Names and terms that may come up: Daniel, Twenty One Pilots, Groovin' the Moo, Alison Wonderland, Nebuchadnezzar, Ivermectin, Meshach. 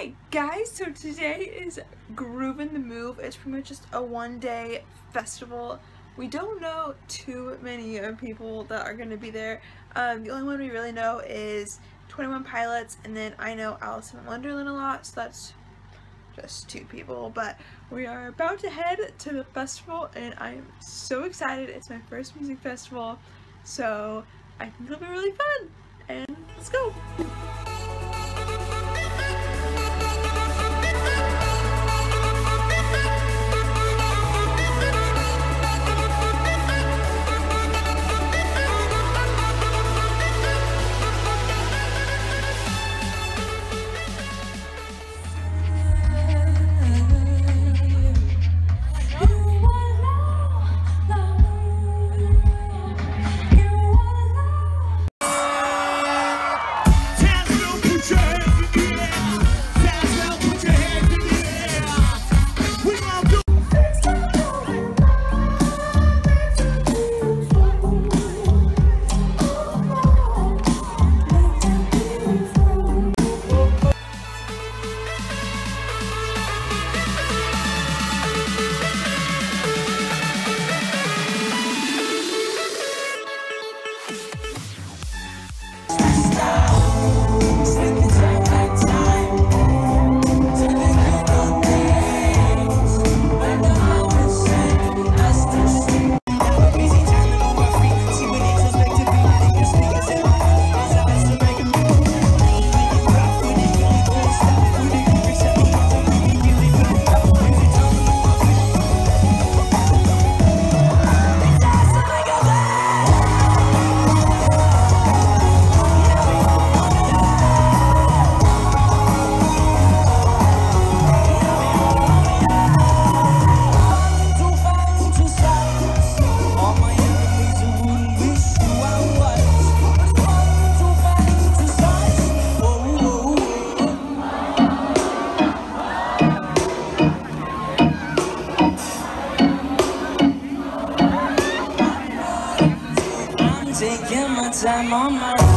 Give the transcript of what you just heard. Hi guys, so today is Groovin' the Moo. It's pretty much just a one-day festival. We don't know too many people that are going to be there. The only one we really know is 21 Pilots, and then I know Alison Wonderland a lot, so that's just two people. But we are about to head to the festival, and I'm so excited. It's my first music festival, so I think it'll be really fun, and let's go! I'm on my